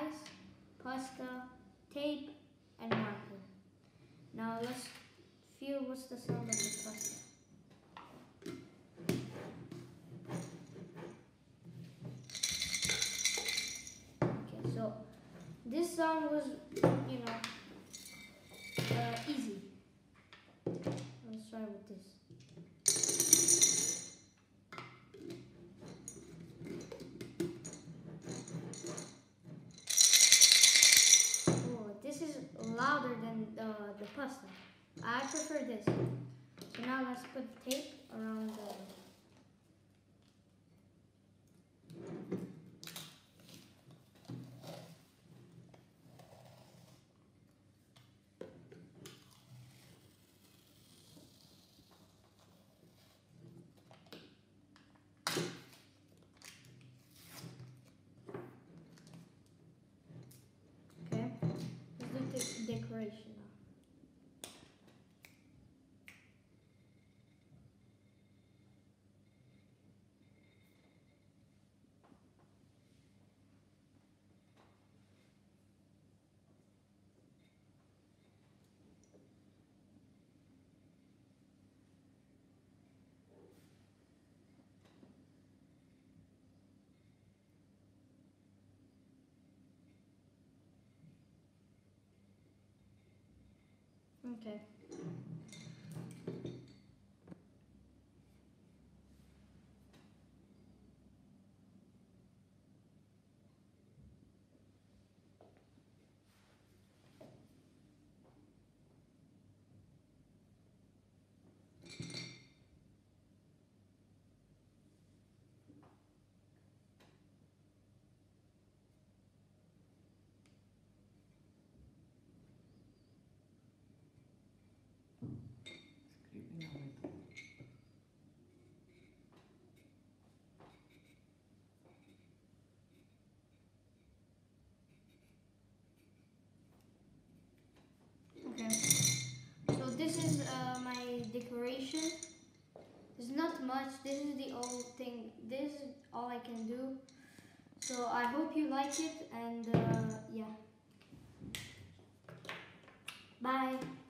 dies, pasta, tape, and marker. Now let's feel what's the sound of the pasta. Okay, so this sound was, easy. Let's try with this. Louder than the pasta. I prefer this. So now let's put tape around decoration. Okay. Decoration. There's not much. This is the old thing. This is all I can do. So I hope you like it, and yeah. Bye.